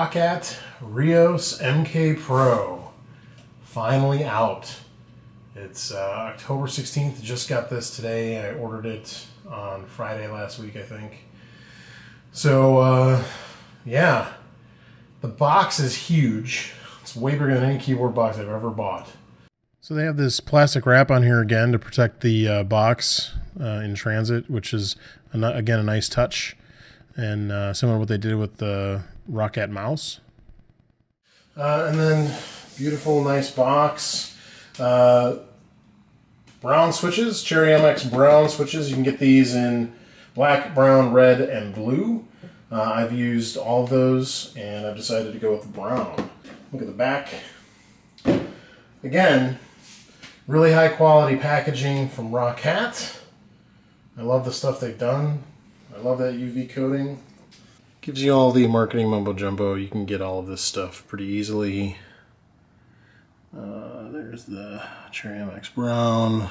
Roccat Ryos MK Pro, finally out. It's October 16th, just got this today. I ordered it on Friday last week, I think. So, yeah, the box is huge. It's way bigger than any keyboard box I've ever bought. So they have this plastic wrap on here again to protect the box in transit, which is, again, a nice touch. And similar to what they did with the Roccat mouse. And then beautiful, nice box. Brown switches, Cherry MX Brown switches. You can get these in black, brown, red, and blue. I've used all of those, and I've decided to go with the brown. Look at the back. Again, really high quality packaging from Roccat. I love the stuff they've done. I love that UV coating. Gives you all the marketing mumbo jumbo. You can get all of this stuff pretty easily. There's the Cherry MX Brown.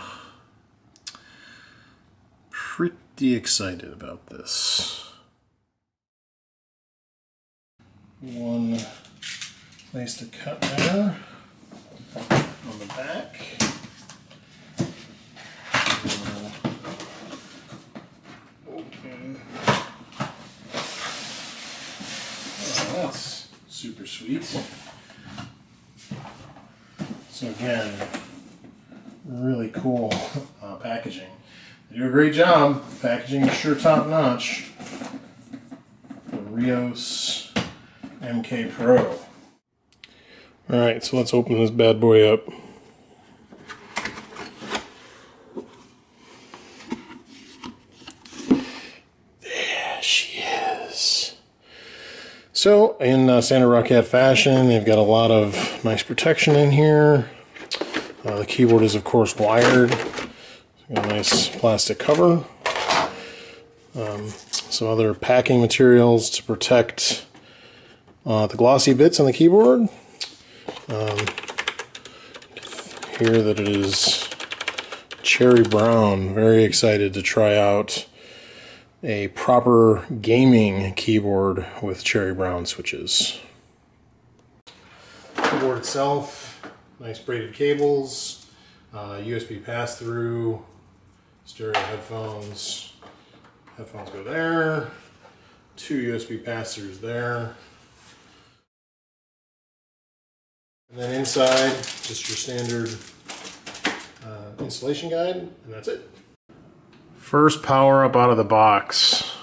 Pretty excited about this. One place to cut there on the back. That's super sweet. So again, really cool packaging. They do a great job. Packaging is sure top notch. The Ryos MK Pro. Alright, so let's open this bad boy up. So, in standard Roccat fashion, they've got a lot of nice protection in here. The keyboard is, of course, wired. It's got a nice plastic cover. Some other packing materials to protect the glossy bits on the keyboard. Here that it is Cherry Brown. Very excited to try out a proper gaming keyboard with Cherry Brown switches. Keyboard itself, nice braided cables, USB pass-through, stereo headphones. Headphones go there. Two USB pass-throughs there. And then inside, just your standard installation guide, and that's it. First power up out of the box.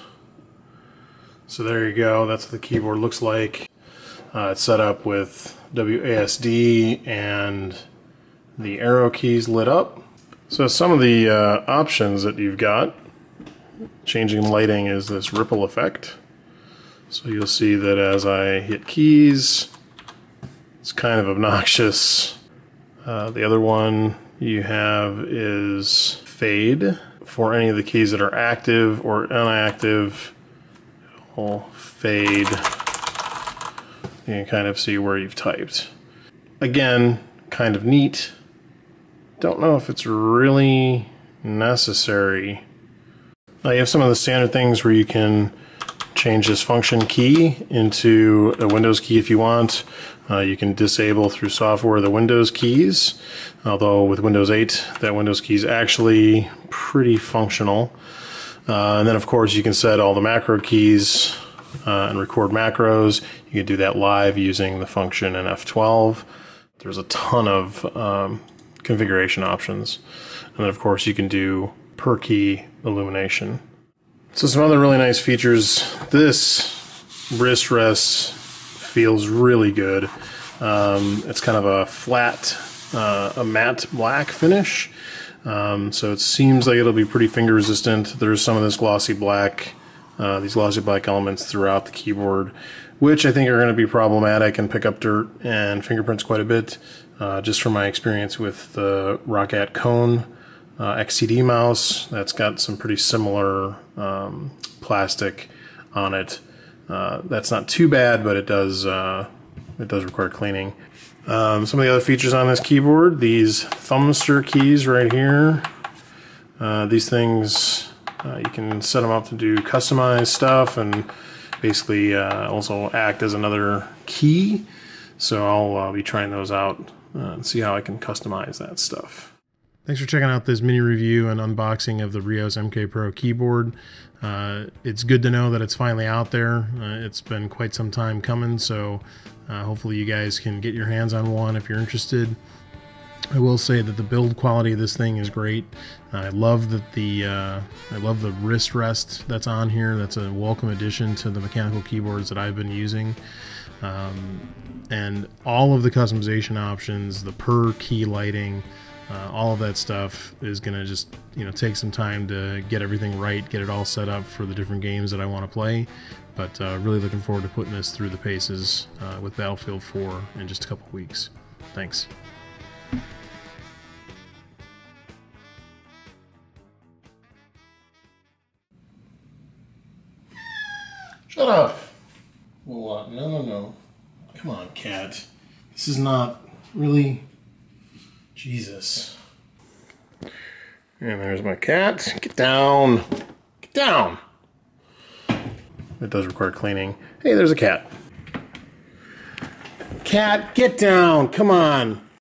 So there you go, that's what the keyboard looks like. It's set up with WASD and the arrow keys lit up. So some of the options that you've got, changing lighting is this ripple effect. So you'll see that as I hit keys, it's kind of obnoxious. The other one you have is fade. For any of the keys that are active or inactive, it'll fade. You can kind of see where you've typed. Again, kind of neat. Don't know if it's really necessary. Now you have some of the standard things where you can change this function key into a Windows key if you want. You can disable through software the Windows keys, although with Windows 8 that Windows key is actually pretty functional. And then of course you can set all the macro keys and record macros. You can do that live using the function in F12. There's a ton of configuration options. And then of course you can do per key illumination. So some other really nice features. This wrist rest feels really good. It's kind of a flat, a matte black finish. So it seems like it'll be pretty finger resistant. There's some of this glossy black, these glossy black elements throughout the keyboard, which I think are going to be problematic and pick up dirt and fingerprints quite a bit, just from my experience with the Roccat Cone XTD mouse. That's got some pretty similar plastic on it. That's not too bad, but it does require cleaning. Some of the other features on this keyboard, these thumbster keys right here. These things, you can set them up to do customized stuff and basically also act as another key. So I'll be trying those out and see how I can customize that stuff. Thanks for checking out this mini review and unboxing of the Ryos MK Pro keyboard. It's good to know that it's finally out there. It's been quite some time coming, so hopefully you guys can get your hands on one if you're interested. I will say that the build quality of this thing is great. I love the wrist rest that's on here. That's a welcome addition to the mechanical keyboards that I've been using. And all of the customization options, the per key lighting, all of that stuff is going to just, take some time to get everything right, get it all set up for the different games that I want to play. But really looking forward to putting this through the paces with Battlefield 4 in just a couple weeks. Thanks. Shut up. Well, no, no, no. Come on, cat. This is not really... Jesus. And there's my cat. Get down. Get down. It does require cleaning. Hey, there's a cat. Cat, get down. Come on.